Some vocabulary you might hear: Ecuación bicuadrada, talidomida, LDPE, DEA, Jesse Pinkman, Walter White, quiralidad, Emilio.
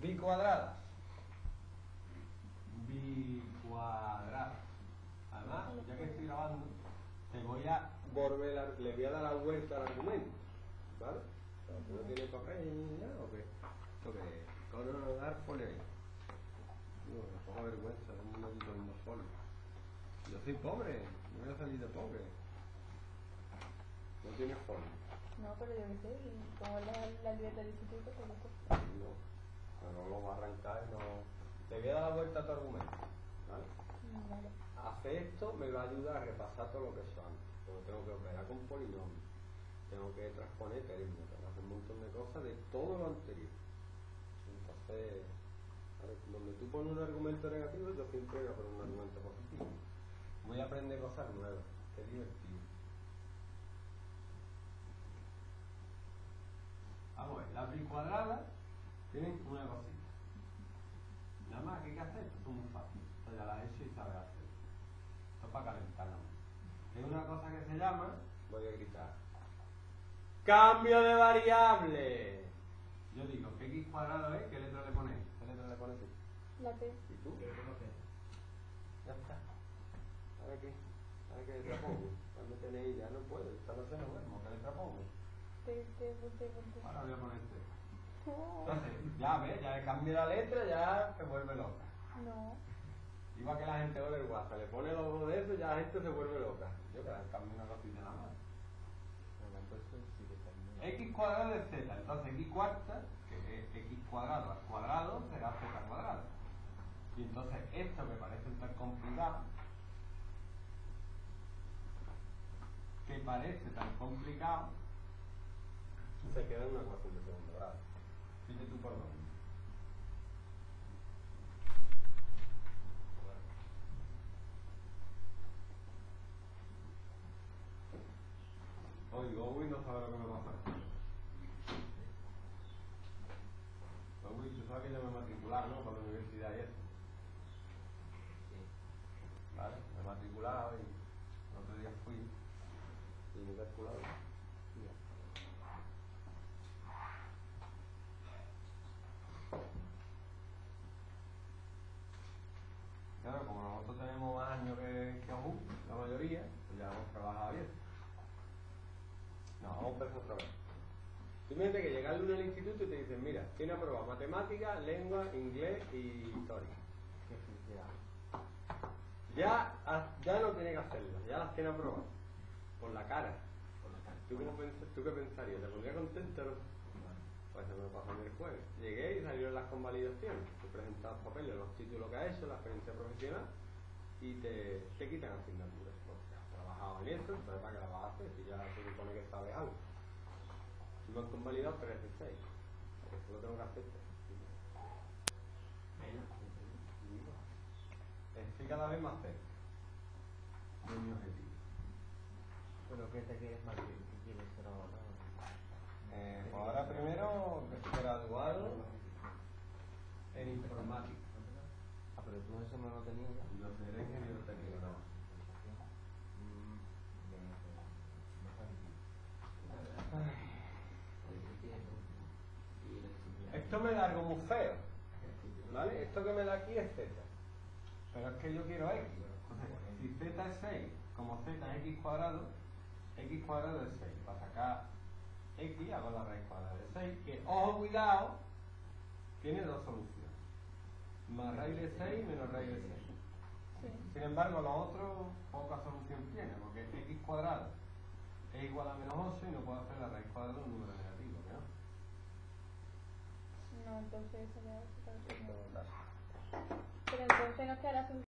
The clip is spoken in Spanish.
bicuadradas. Bicuadradas. Además, ya que estoy grabando, te voy a volver a, le voy a dar la vuelta al argumento, ¿vale? No tiene papel, ¿no? ¿O qué? Porque con un dar folio ahí. No, me pongo vergüenza, no me quito ningún folio. Yo soy pobre, no voy a salir de pobre. No tiene folio. No, pero yo no sé, y como la libertad del instituto, pues no. Pero no lo va a arrancar, no. Te voy a dar la vuelta a tu argumento, ¿vale? Vale. Hacer esto me va a ayudar a repasar todo lo que son. Porque tengo que operar con polinomios, tengo que transponer perímetros, hacer un montón de cosas de todo lo anterior. Entonces, donde tú pones un argumento negativo, yo siempre voy a poner un argumento positivo. Voy a aprender cosas nuevas, qué divertido. Vamos a ver, las bicuadradas tienen una cosita. Nada más que hay que hacer, esto es muy fácil. Esto ya la he hecho y sabes hacer. Esto es para calentar. Es una cosa que se llama, voy a gritar, ¡cambio de variable! Yo digo, ¿qué x cuadrado es? ¿Qué letra le pones? ¿Qué letra le pones tú? La T. ¿Y tú? Yo le pongo T. Ya está. A ver qué letra pongo. Cuando tenéis ya no puedo, esta no se lo vemos. ¿Qué letra pongo? T. Ahora voy a poner T. Entonces, ya ves, ya le cambio la letra, ya se vuelve loca. No. Igual que la gente vuelve guasa, le pone los dos de eso y ya la gente se vuelve loca. Yo que la cambio una cosita nada más. X cuadrado es z, entonces x cuarta, que es x cuadrado al cuadrado, será z cuadrada. Y entonces esto me parece tan complicado, se queda en una ecuación de segundo grado. Fíjate tú por dónde. Oye, no sabe lo que me va a hacer. Oye, tú sabes que yo me matricular, ¿no? Para la universidad y eso. Sí. Vale, me matriculaba y el otro día fui y me calculaba. Sí. Claro, como nosotros tenemos más años que aún, la mayoría, pues ya hemos trabajado bien. No, vamos a empezar otra vez. Imagínate que llega el lunes al instituto y te dicen, mira, tiene aprobado matemáticas, lengua, inglés y historia. Qué felicidad. Ya no tiene que hacerlas, ya las tiene aprobadas. Por la cara. ¿Tú qué pensarías? ¿Te pondrías contento? Pues se me pasó el jueves. Llegué y salieron las convalidaciones. Te presentas papeles, los títulos que ha hecho, la experiencia profesional y te quitan asignaturas. En esto, pero para que la vas a hacer, si ya se supone que sabes algo. Si me has convalidado 3 de 6, porque solo tengo que hacer 3. Estoy cada vez más cerca de mi objetivo. ¿Pero qué te quieres más bien? ¿Qué quieres ser ahora? Pues ahora primero graduado en informática. Ah, pero tú eso no lo tenías ya. Yo seré ingeniero técnico, no. Esto me da algo muy feo, ¿vale? Esto que me da aquí es z, pero es que yo quiero x. Si z es 6, como z es x cuadrado es 6. Para sacar x hago la raíz cuadrada de 6, que, ojo, cuidado, tiene dos soluciones. Más raíz de 6 menos raíz de 6. Sí. Sin embargo, los otros poca solución tiene, porque x cuadrado es igual a menos 8 y no puedo hacer la raíz cuadrada de un número negativo, ¿no? No, entonces eso me va a quitar. Pero entonces no quedará suficiente.